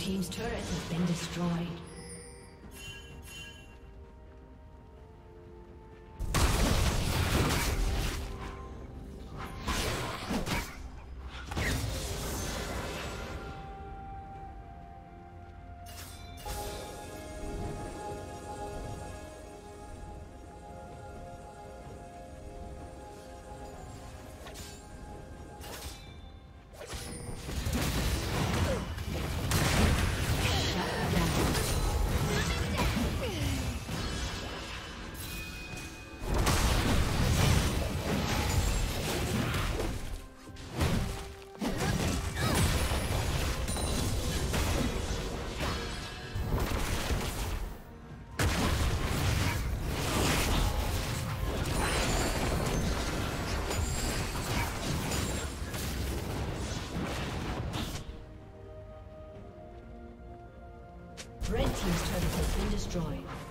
Team's turret has been destroyed. Red team's turret has been destroyed.